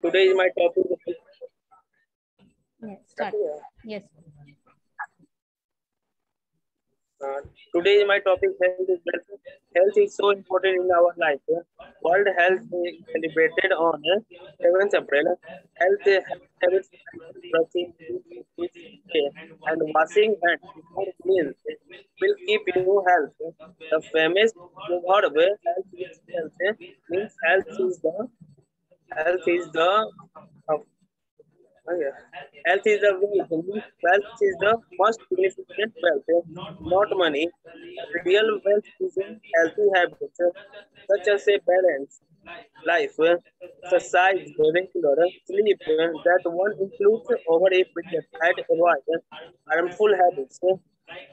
Today is my topic. Yes, start. Yes. Today is my topic. Health is better. Health is so important in our life. World Health Day celebrated on 7th April. Health habits like brushing teeth and washing hands before meals will keep you healthy. The famous proverb "Health is wealth" means health is the wealth is the most significant wealth, not money. Real wealth is in healthy habits, such as a balance, life, exercise, regular sleep. That one includes over a period and avoid harmful habits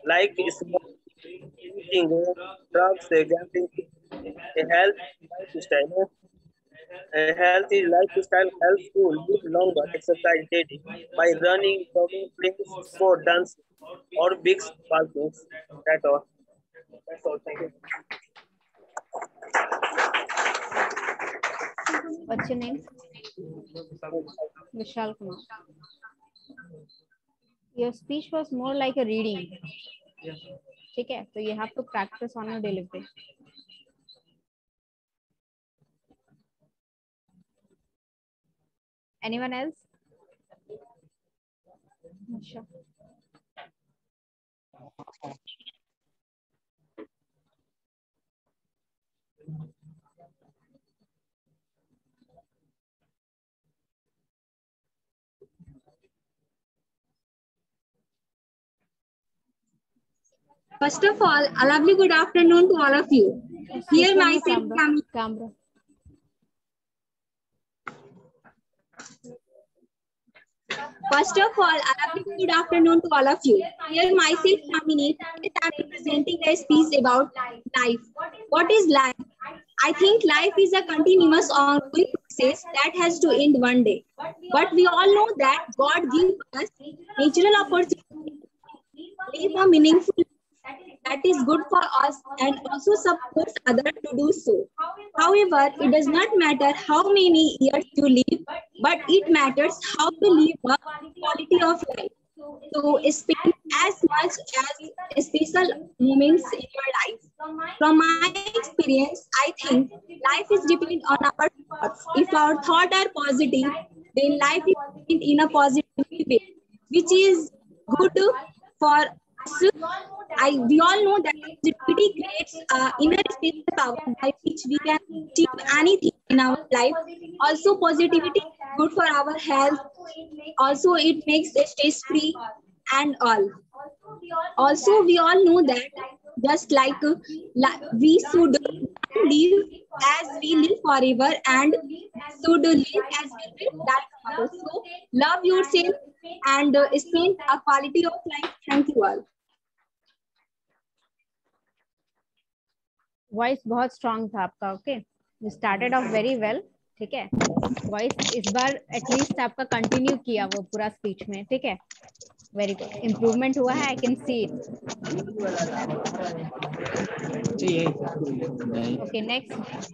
like smoking, eating drugs, gambling. A healthy lifestyle. A healthy lifestyle helps you live longer. Exercise daily by running, jogging, playing sport, dancing, or big parties. That's all. That's all. Thank you. What's your name? Vishal Kumar. Your speech was more like a reading. Yes. Okay, so you have to practice on your delivery. Anyone else? Sure. First of all, a lovely good afternoon to all of you. Here myself, Kamini. First of all, a very good afternoon to all of you. Here myself, Kamini, I am presenting a speech about life. What is life? I think life is a continuous ongoing process that has to end one day. But we all know that God gives us natural opportunity to live a meaningful life that is good for us and also supports others to do so. However, it does not matter how many years you live, but it matters how to live a quality of life. So spend as much as special moments in your life. From my experience, I think life is dependent on our thoughts. If our thoughts are positive, then life is in a positive way, which is good for us. We all know that positivity creates inner space power by which we can achieve anything in our life. Also, positivity is good for our health. Also, it makes us stress free and all. Also, we all know that just like we should live as we live forever and should live as we will die forever. So, love yourself and spend a quality of life. Thank you all. Voice बहुत strong था आपका. Okay, you started off very well. ठीक है, voice इस बार at least आपका continue किया वो पूरा स्पीच में. ठीक है, वेरी गुड, इम्प्रूवमेंट हुआ है. I can see it. Okay, next.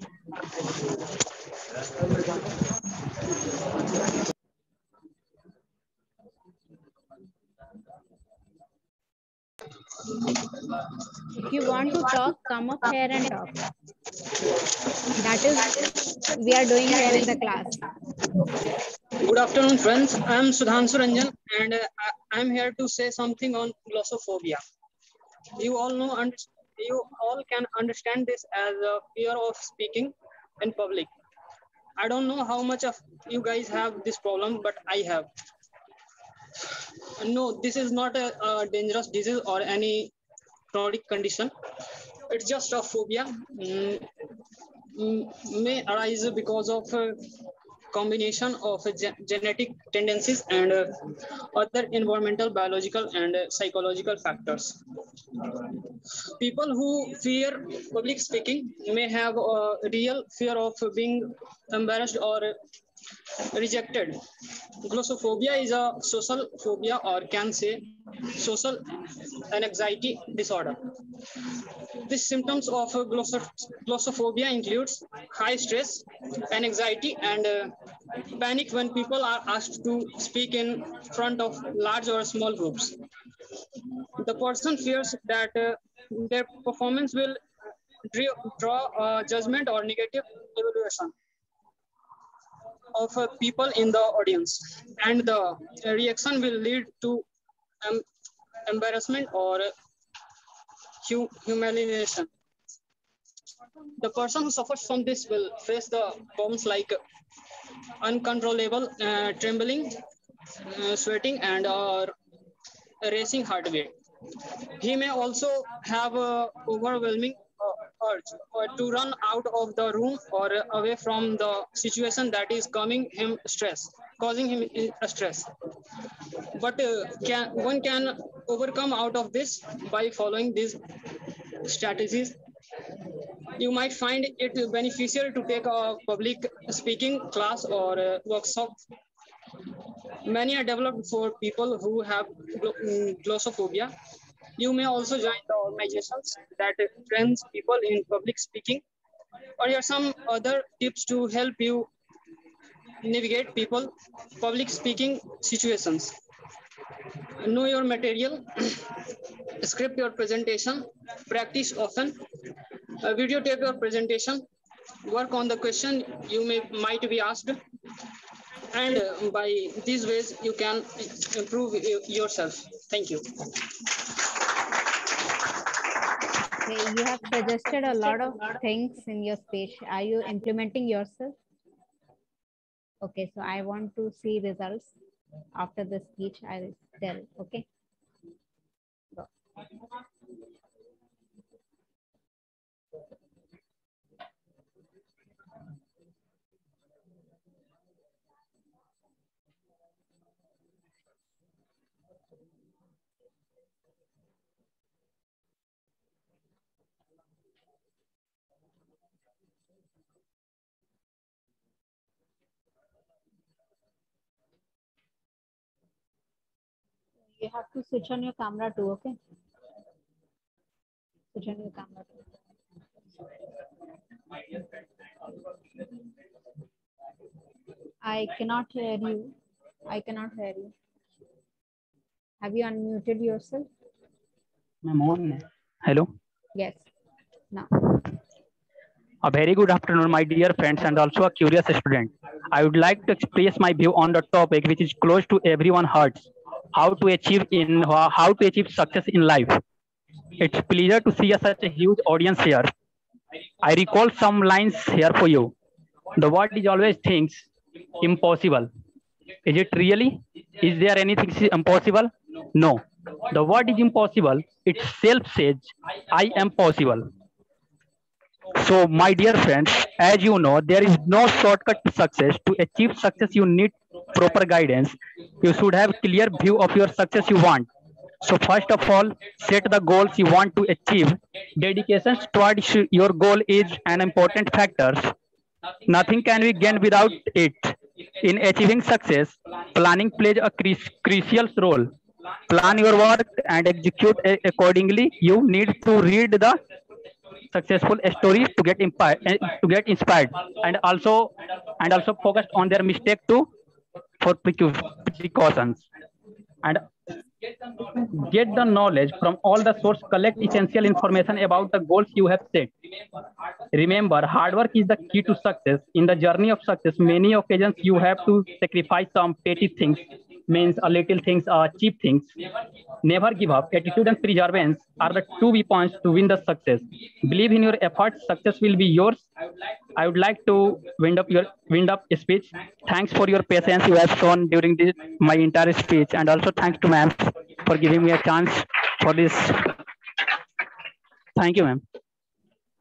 If you want to talk, come up here and talk. That is, we are doing well in the class. Good afternoon, friends. I am Sudhan Suranjan, and I am here to say something on glossophobia. You all can understand this as a fear of speaking in public. I don't know how much of you guys have this problem, but I have. No, this is not a dangerous disease or any chronic condition. It's just a phobia may arise because of a combination of genetic tendencies and other environmental, biological, and psychological factors. People who fear public speaking may have a real fear of being embarrassed or rejected. Glossophobia is a social phobia, or can say social anxiety disorder. The symptoms of glossophobia includes high stress, anxiety, and panic when people are asked to speak in front of large or small groups. The person fears that their performance will draw a judgment or negative evaluation of people in the audience, and the reaction will lead to embarrassment or humiliation. The person who suffers from this will face the problems like uncontrollable trembling, sweating, and racing heart rate. He may also have overwhelming urge to run out of the room or away from the situation that is causing him stress. But one can overcome out of this by following these strategies. You might find it beneficial to take a public speaking class or workshop. Many are developed for people who have glossophobia. You may also join the organizations that trains people in public speaking, or here are some other tips to help you navigate public speaking situations. Know your material, script your presentation, practice often, videotape your presentation, work on the question you might be asked, and by these ways you can improve yourself. Thank you. You have suggested a lot of things in your speech. Are you implementing yourself? Okay, so I want to see results after the speech. I will tell. Okay. Go. You have to switch on your camera too, okay? Switch on your camera too. I cannot hear you. I cannot hear you. Have you unmuted yourself? Hello? Yes. Now. A very good afternoon, my dear friends, and also a curious student. I would like to express my view on the topic which is close to everyone's hearts. How to achieve success in life. It's a pleasure to see such a huge audience here. I recall some lines here for you. The world is always thinks impossible. Is it really? Is there anything impossible? No. The word is impossible. Itself says, I am possible. So, my dear friends, as you know, there is no shortcut to success. To achieve success, you need proper guidance. You should have a clear view of your success you want. So, first of all, set the goals you want to achieve. Dedication towards your goal is an important factor. Nothing can be gained without it. In achieving success, planning plays a crucial role. Plan your work and execute accordingly. You need to read the successful stories to get inspired, and also focused on their mistake too for precautions, and get the knowledge from all the sources. Collect essential information about the goals you have set. Remember, hard work is the key to success. In the journey of success, many occasions you have to sacrifice some petty things, means a little things, cheap things. Never give up. Attitude and perseverance are the two weapons to win the success. Believe in your efforts. Success will be yours. I would like to wind up your speech. Thanks for your patience you have shown during my entire speech, and also thanks to ma'am for giving me a chance for this. Thank you, ma'am.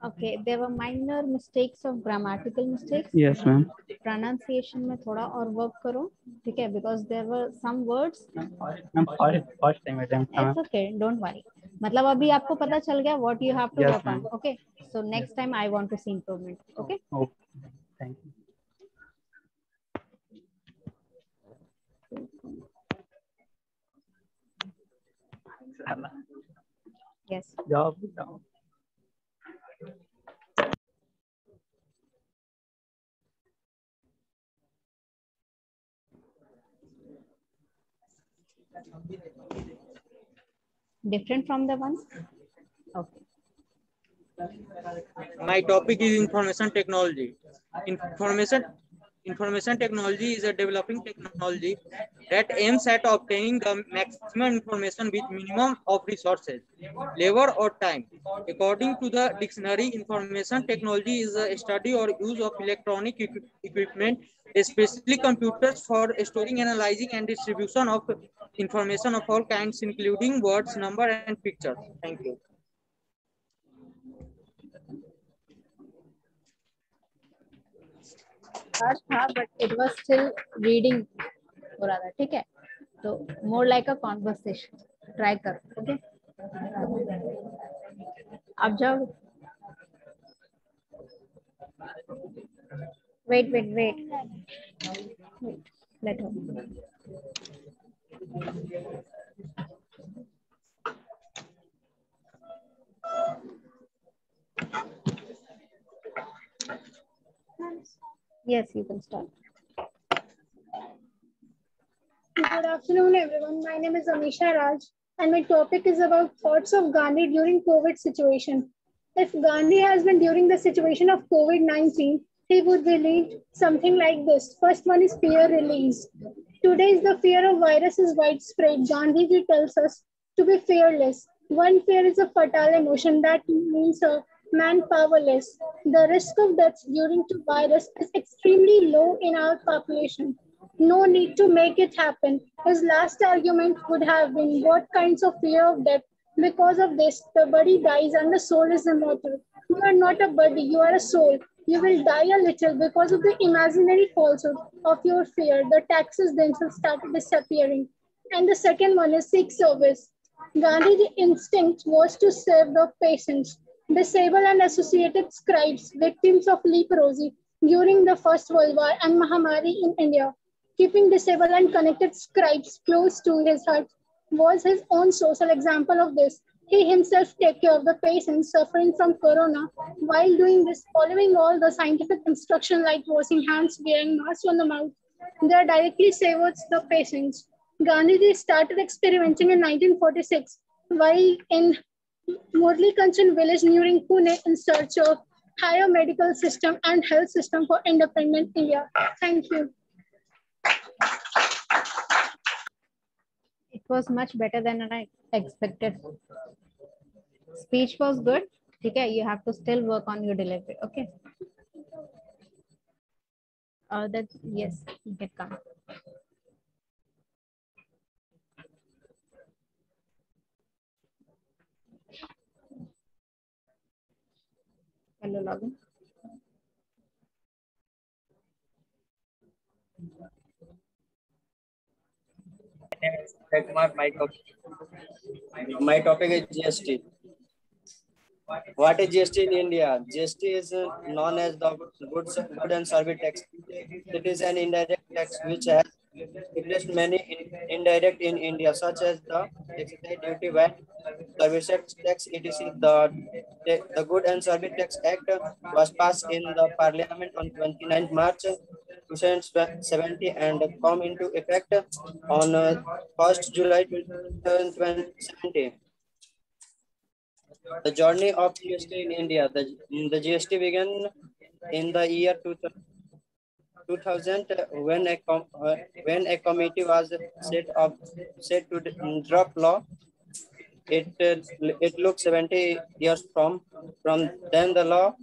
Okay, there were minor mistakes of grammatical mistakes. Yes, ma'am. Pronunciation में थोड़ा और work करो, ठीक है? Because there were some words. First time attempt. It's okay, don't worry. मतलब अभी आपको पता चल गया what you have to work on. Okay, so next time I want to see improvement. Okay. Okay. Thank you. Yes. Job. Different from the one? Okay. My topic is information technology. Information technology is a developing technology that aims at obtaining the maximum information with minimum of resources, labor or time. According to the dictionary, information technology is a study or use of electronic equipment, especially computers, for storing, analyzing and distribution of information of all kinds, including words, number and pictures. Thank you. But it was still reading or rather, okay? So more like a conversation. Try karo, okay? Ab jao. Wait. Let her. Yes, you can start. Good afternoon, everyone. My name is Amisha Raj, and my topic is about thoughts of Gandhi during COVID situation. If Gandhi has been during the situation of COVID-19, he would relate something like this. First one is fear release. Today is the fear of virus is widespread. Gandhiji tells us to be fearless. One fear is a fatal emotion. That means a man powerless. The risk of death during the virus is extremely low in our population. No need to make it happen. His last argument would have been what kinds of fear of death? Because of this, the body dies and the soul is immortal. You are not a body, you are a soul. You will die a little because of the imaginary falsehood of your fear. The taxes themselves started disappearing. And the second one is sick service. Gandhi's instinct was to serve the patients. Disabled and associated scribes, victims of leprosy during the First World War and Mahamari in India. Keeping disabled and connected scribes close to his heart was his own social example of this. He himself took care of the patients suffering from corona while doing this, following all the scientific instruction like washing hands, wearing masks on the mouth. They directly serves the patients. Gandhiji started experimenting in 1946 while in Morli Kanchan village nearing Pune in search of higher medical system and health system for independent India. Thank you. It was much better than I expected. Speech was good. Okay, you have to still work on your delivery. Okay. That yes, you can come. Hello, login. My topic is GST. What is GST in India? GST is known as the Goods and Service Tax. It is an indirect tax which has replaced many indirect in India, such as the excise duty, VAT, service tax, etc. The Goods and Service Tax Act was passed in the Parliament on 29 March 2070 and come into effect on 1st July 2070. The journey of GST in India. The GST began in the year 2000 when a committee was set to draft law. It took 70 years from then. The law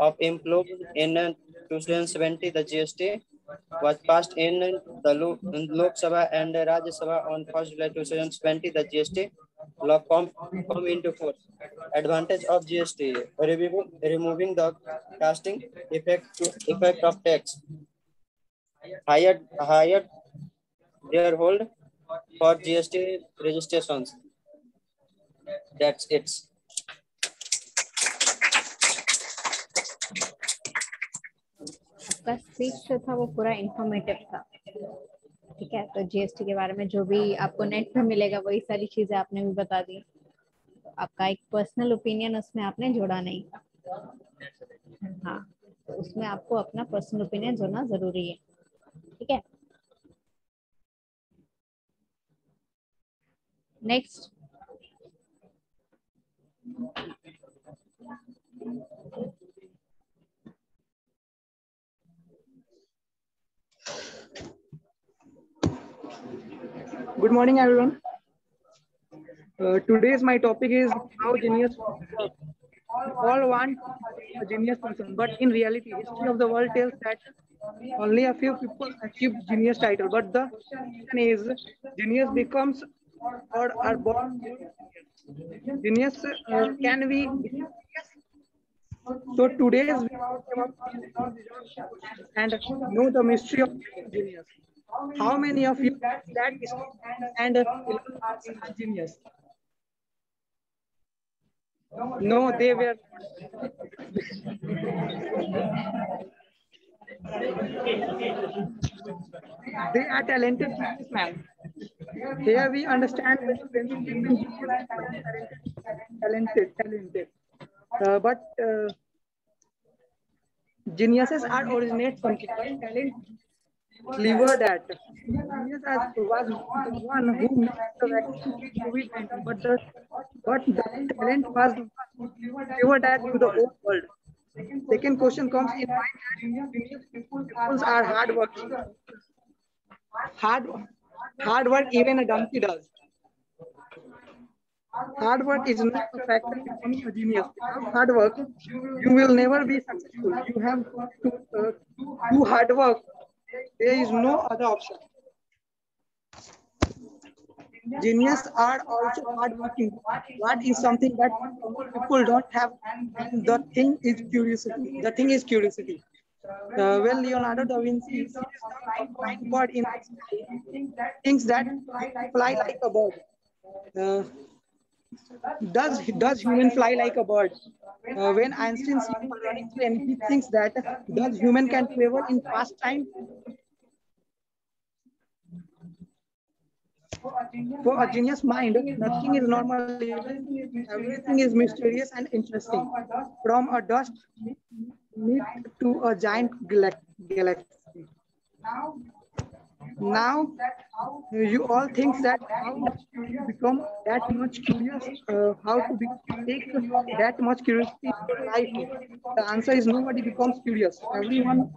of improved in 2070. The GST was passed in the Lok Sabha and Raj Sabha on 1st July 2020. The GST law come into force. Advantage of GST: removing the casting effect of tax, higher threshold for GST registrations. That's it. आपका speech जो था वो पूरा informative था, ठीक है? तो GST के बारे में जो भी आपको नेट पे मिलेगा वही सारी चीजें आपने भी बता दी. तो आपका एक पर्सनल ओपिनियन उसमें आपने जोड़ा नहीं. हाँ, तो उसमें आपको अपना पर्सनल ओपिनियन जोड़ना जरूरी है, ठीक है? Next. Good morning, everyone. Today's my topic is how genius works. All want a genius person, but in reality, history of the world tells that only a few people achieve genius title. But the question is, genius becomes or are born genius? Can we? So today's we and know the mystery of genius. How many of you that is and are genius? No, they were. They are talented businessmen. Here we understand talented. But geniuses are originate from talent. Clever that genius was the one who made the COVID-19, but the talent was delivered that to the whole world. Second question comes in mind that people are hardworking. Hard work even a donkey does. Hard work is not a factor in becoming a genius. Without hard work, you will never be successful. You have to do hard work. There is no other option. Genius are also hardworking. What is something that people don't have? The thing is curiosity. Well, Leonardo da Vinci flying bird in things that fly like a bird. Does human fly like a bird? When Einstein sees a running train, he thinks that does human can travel in fast time? For a genius mind, nothing is normal. Everything is mysterious and interesting. From a dust meat to a giant galaxy. Now, you all think that how to become that much curious, take that much curiosity in life. The answer is nobody becomes curious. Everyone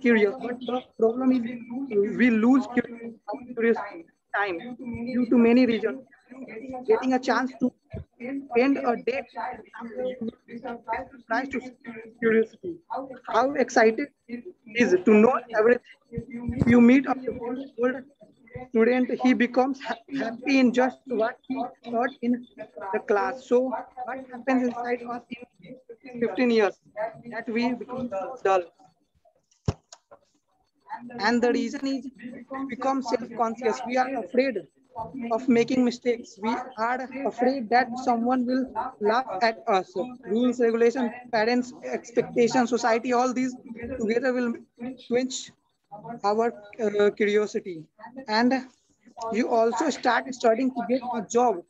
curious, but the problem is we lose curious time due to many reasons. Getting a chance to spend a day tries to curiosity. How excited it is to know everything. If you meet a old student, he becomes happy in just what he taught in the class. So what happens inside us in 15 years that we become dull. And the reason is we become self-conscious. We are afraid of making mistakes. We are afraid that someone will laugh at us. Rules, regulations, parents, expectations, society, all these together will quench our curiosity. And you also start studying to get a job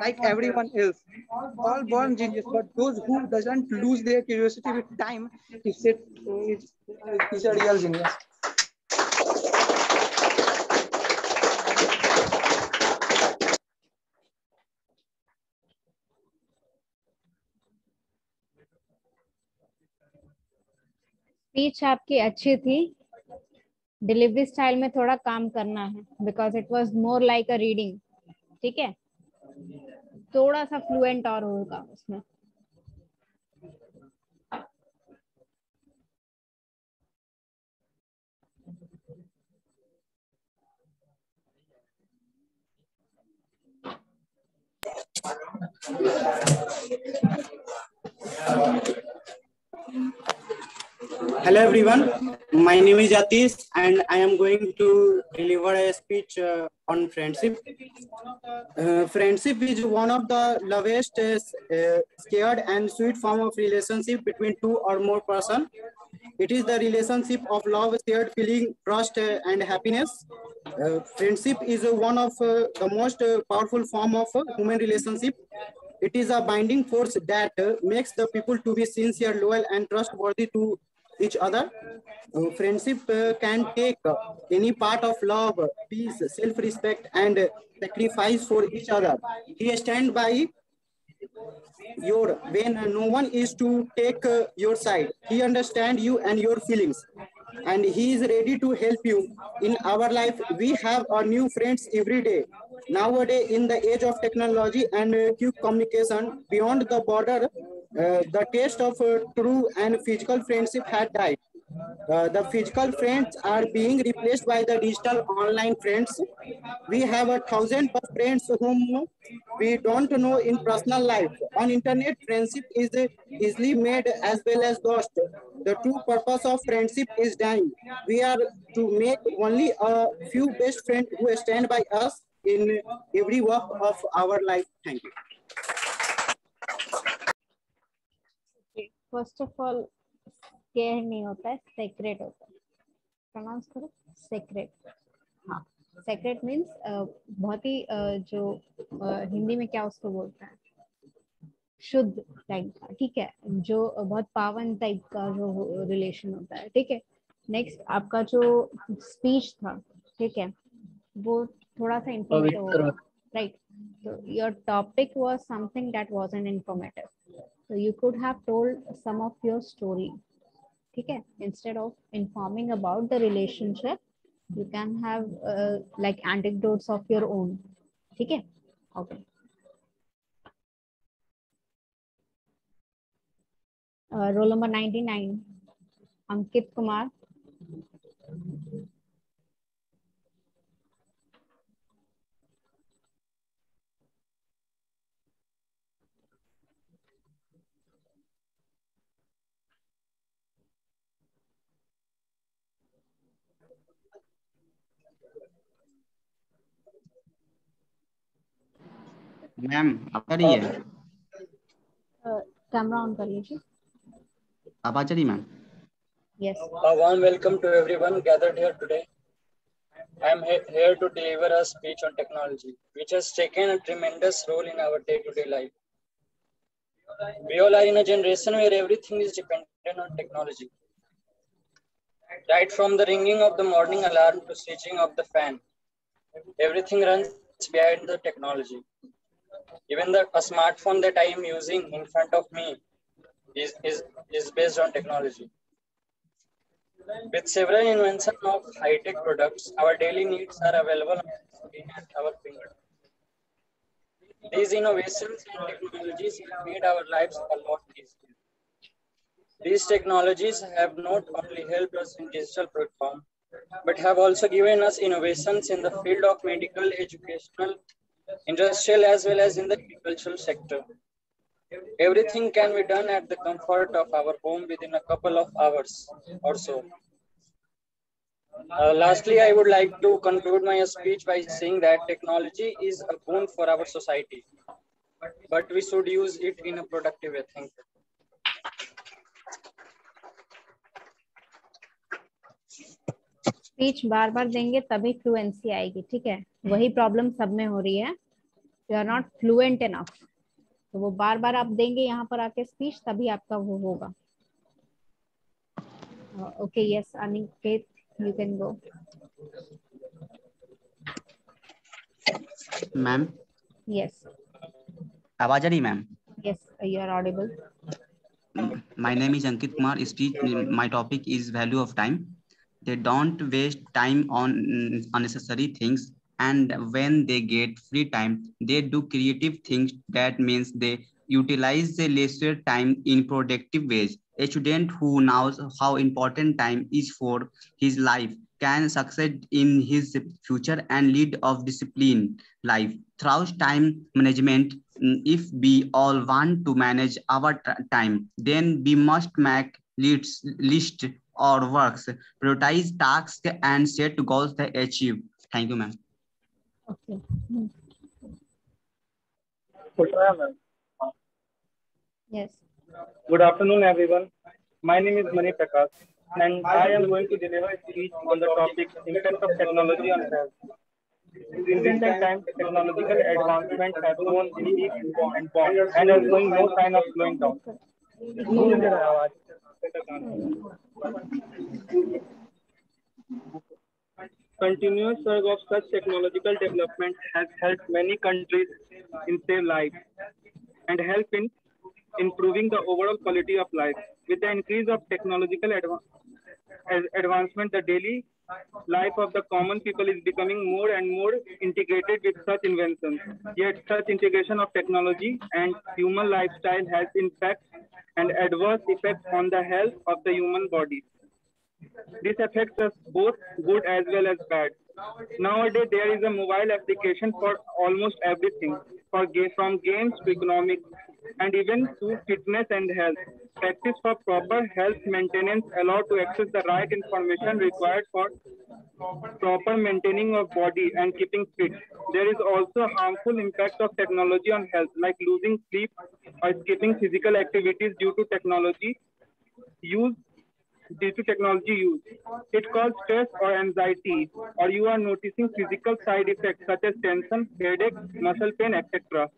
like everyone else. All born genius, but those who doesn't lose their curiosity with time, is a real genius. Speech आपकी अच्छी थी, delivery style में थोड़ा काम करना है because it was more like a reading. ठीक है, थोड़ा सा फ्लुएंट और होगा उसमें. Hello everyone, my name is Atish and I am going to deliver a speech on friendship. Friendship is one of the loveliest, scared and sweet form of relationship between two or more persons. It is the relationship of love, shared feeling, trust and happiness. Friendship is one of the most powerful form of human relationship. It is a binding force that makes the people to be sincere, loyal and trustworthy to each other. Friendship can take any part of love, peace, self-respect, and sacrifice for each other. He stands by your when no one is to take your side. He understands you and your feelings, and he is ready to help you. In our life, we have our new friends every day. Nowadays, in the age of technology and quick communication beyond the border, the taste of true and physical friendship had died. The physical friends are being replaced by the digital online friends. We have 1,000 friends whom we don't know in personal life. On internet, friendship is easily made as well as lost. The true purpose of friendship is dying. We are to make only a few best friends who stand by us in every walk of our life. Thank you. Okay. First of all, care नहीं होता है, secret होता है. Pronounce करो, secret. हाँ, secret means बहुत ही जो हिंदी में क्या उसको बोलते हैं, शुद्ध टाइप का. ठीक है, जो बहुत पावन टाइप का जो रिलेशन होता है. ठीक है, नेक्स्ट आपका जो स्पीच था, ठीक है, वो थोड़ा सा इंफॉर्मेटिव होगा, राइट. तो your topic was something that wasn't informative, so you could have told some of your story. ठीक है, instead of informing about the relationship, you can have like anecdotes of your own. ठीक है, okay. Roll number 99, Ankit Kumar. Ma'am आ रही है, camera on कर लीजिए, आप आ रही ma'am? Yes. Warm welcome to everyone gathered here today. I am here to deliver a speech on technology, which has taken a tremendous role in our day-to-day life. We all are in a generation where everything is dependent on technology. Right from the ringing of the morning alarm to switching of the fan, everything runs behind the technology. Even the smartphone that I am using in front of me is based on technology. With several inventions of high-tech products, our daily needs are available at our fingertips. These innovations and technologies have made our lives a lot easier. These technologies have not only helped us in digital platform, but have also given us innovations in the field of medical, educational, industrial, as well as in the agricultural sector. Everything can be done at the comfort of our home within a couple of hours or so. Lastly, I would like to conclude my speech by saying that technology is a boon for our society, but we should use it in a productive way. Thank you. Speech बार बार देंगे तभी fluency आएगी. ठीक है, वही problem सब में हो रही है, you are not fluent enough. तो वो बार बार आप देंगे यहाँ पर आके स्पीच, तभी आपका वो होगा. Okay, yes Aniket, you can go. Ma'am, yes, आवाज आ रही ma'am? Yes, you are audible. My name is Ankit Kumar. Speech, my topic is value of time. They don't waste time on unnecessary things, and when they get free time, they do creative things. That means they utilize the lesser time in productive ways. A student who knows how important time is for his life can succeed in his future and lead a disciplined life. Through time management, if we all want to manage our time, then we must make lists or works, prioritize tasks, and set goals to achieve. Thank you, ma'am. Okay. Yes. Good afternoon, everyone. My name is Mani Prakash, and I am going to deliver a speech on the topic impact of technology on health. In recent times, technological advancements have grown steep and is showing no sign of slowing down. Continuous surge of such technological development has helped many countries in save lives and help in improving the overall quality of life. With the increase of technological advancement, the daily life of the common people is becoming more and more integrated with such inventions. Yet such integration of technology and human lifestyle has in fact an adverse effect on the health of the human body. This affects us both good as well as bad. Nowadays, there is a mobile application for almost everything, from games to economics and even to fitness and health. Practice for proper health maintenance allows to access the right information required for proper maintaining of body and keeping fit. There is also harmful impact of technology on health, like losing sleep or skipping physical activities due to technology use. It causes stress or anxiety, or you are noticing physical side effects such as tension, headache, muscle pain, etc.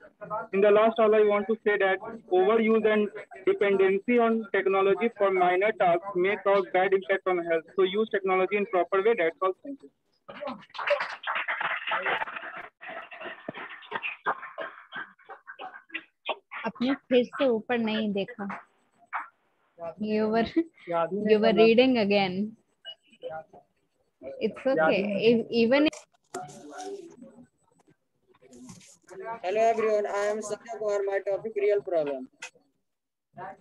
In the last all, I want to say that overuse and dependency on technology for minor tasks may cause bad impact on health. So use technology in proper way. That's all. Thank you. आपने फिर से ऊपर नहीं देखा. You were reading again. It's okay. Hello everyone. I am Sancha for my topic real problem.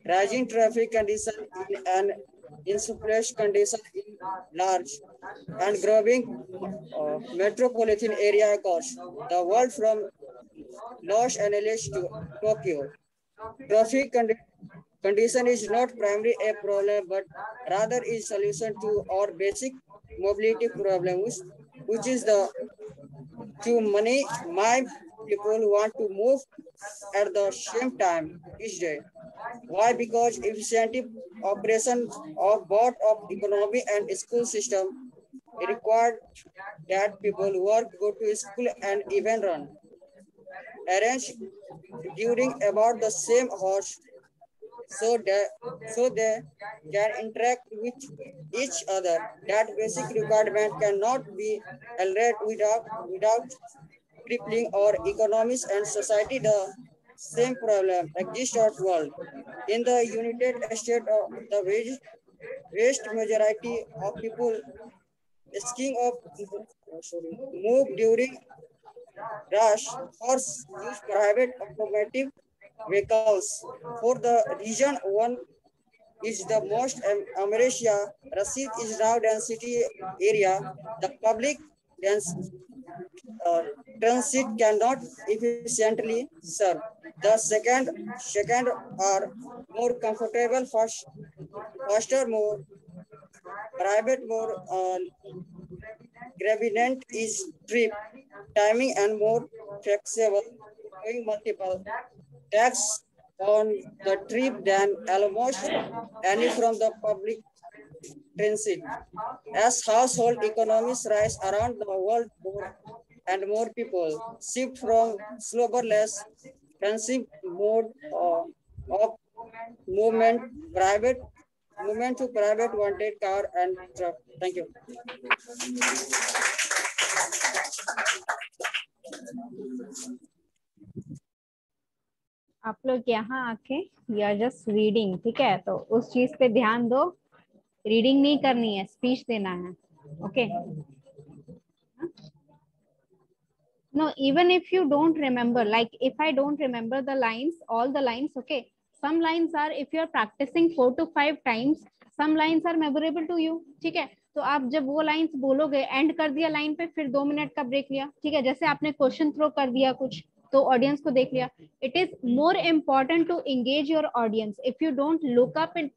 Rising traffic condition in an insufficient condition in large and growing metropolitan area across the world from Los Angeles to Tokyo. Traffic condition is not primarily a problem, but rather is solution to our basic mobility problems, which is many people want to move at the same time each day. Why? Because efficient operation of both of economy and school system required that people work, go to school, and even run. Arrange during about the same hours, so they can interact with each other. That basic requirement cannot be already without crippling our economies and society. The same problem exists in the world. In the United States, the vast majority of people move during rush hours use private automotive vehicles. For the region, one is the most Amarasia. Rashid is now density area. The public transit cannot efficiently serve. The second are more comfortable, faster, more private, more convenient is trip timing and more flexible, doing multiple tax on the trip than almost any from the public transit. As household economies rise around the world, more and more people shift from slower, less expensive mode of movement, to private wanted car and truck. Thank you. आप लोग यहाँ आके you are just reading, ठीक है? तो उस चीज पे ध्यान दो, रीडिंग नहीं करनी है, स्पीच देना है, okay? No, even if you don't remember, like if I don't remember the lines, all the lines, okay? Some lines are, if you are practicing 4 to 5 times, some lines are memorable to you, ठीक है? तो आप जब वो lines बोलोगे, and कर दिया line पे, फिर 2 मिनट का ब्रेक लिया, ठीक है? जैसे आपने क्वेश्चन थ्रो कर दिया कुछ, तो ऑडियंस को देख लिया. It is more important to engage your audience. If you don't look up in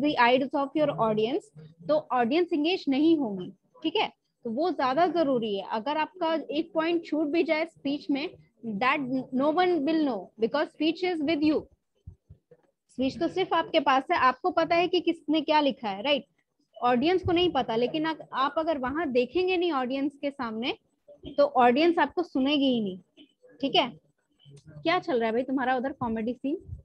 the eyes of your audience, तो ऑडियंस एंगेज नहीं होगी, ठीक है? तो वो ज्यादा जरूरी है. अगर आपका एक पॉइंट छूट भी जाए स्पीच में, that no one will know, because speech is with you. Speech तो सिर्फ आपके पास है, आपको पता है कि किसने क्या लिखा है, राइट? ऑडियंस को नहीं पता. लेकिन आप अगर वहां देखेंगे नहीं ऑडियंस के सामने, तो ऑडियंस आपको सुनेगी ही नहीं, ठीक है? क्या चल रहा है भाई तुम्हारा उधर कॉमेडी सीन?